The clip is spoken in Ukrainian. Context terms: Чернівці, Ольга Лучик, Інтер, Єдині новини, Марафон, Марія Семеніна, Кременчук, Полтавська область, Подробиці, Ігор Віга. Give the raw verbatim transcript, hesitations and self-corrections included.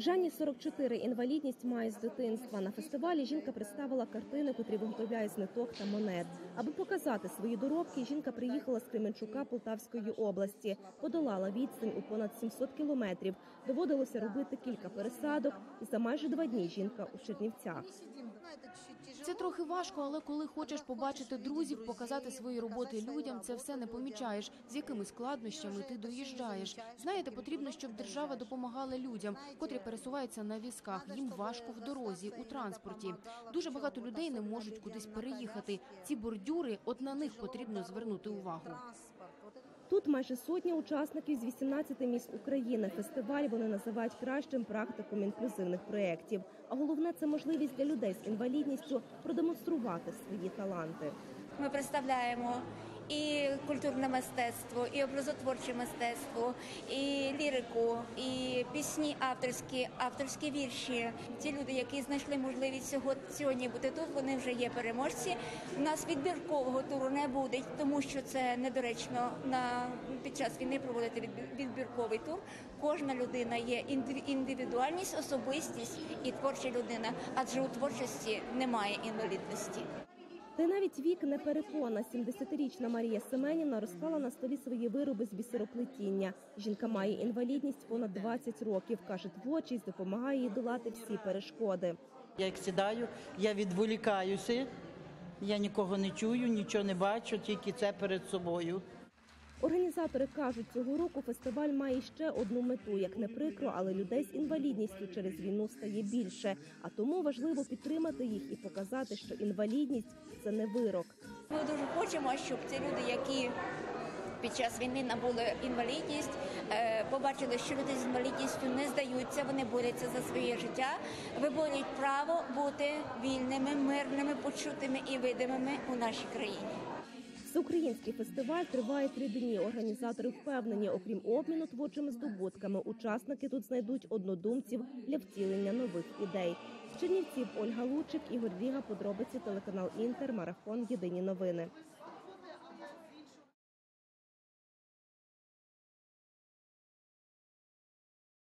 Жанні сорок чотири, інвалідність має з дитинства. На фестивалі жінка представила картини, котрі виготовляє з ниток та монет. Аби показати свої доробки, жінка приїхала з Кременчука Полтавської області. Подолала відстань у понад сімсот кілометрів. Доводилося робити кілька пересадок. І за майже два дні жінка у Чернівцях. Це трохи важко, але коли хочеш побачити друзів, показати свої роботи людям, це все не помічаєш, з якими складнощами ти доїжджаєш. Знаєте, потрібно, щоб держава допомагала людям, котрі пересуваються на візках, їм важко в дорозі, у транспорті. Дуже багато людей не можуть кудись переїхати. Ці бордюри, от на них потрібно звернути увагу. Тут майже сотня учасників з вісімнадцяти міст України. Фестиваль вони називають кращим практиком інклюзивних проєктів. А головне – це можливість для людей з інвалідністю продемонструвати свої таланти. Ми представляємо і культурне мистецтво, і образотворче мистецтво, і лірику, і пісні авторські, авторські вірші. Ті люди, які знайшли можливість сьогодні бути тут, вони вже є переможці. У нас відбіркового туру не буде, тому що це недоречно на, під час війни проводити відбірковий тур. Кожна людина є індивідуальність, особистість і творча людина, адже у творчості немає інвалідності. Та й навіть вік не перепона. сімдесятирічна Марія Семеніна розклала на столі свої вироби з бісероплетіння. Жінка має інвалідність понад двадцять років. Каже, творчість допомагає їй долати всі перешкоди. Я як сідаю, я відволікаюся, я нікого не чую, нічого не бачу, тільки це перед собою. Організатори кажуть, цього року фестиваль має ще одну мету. Як не прикро, але людей з інвалідністю через війну стає більше. А тому важливо підтримати їх і показати, що інвалідність – це не вирок. Ми дуже хочемо, щоб ці люди, які під час війни набули інвалідність, побачили, що люди з інвалідністю не здаються, вони борються за своє життя, виборюють право бути вільними, мирними, почутими і видимими у нашій країні. Всеукраїнський фестиваль триває три дні. Організатори впевнені, окрім обміну творчими здобутками, учасники тут знайдуть однодумців для втілення нових ідей. З Чернівців Ольга Лучик, Ігор Віга, Подробиці, телеканал Інтер, Марафон, Єдині новини.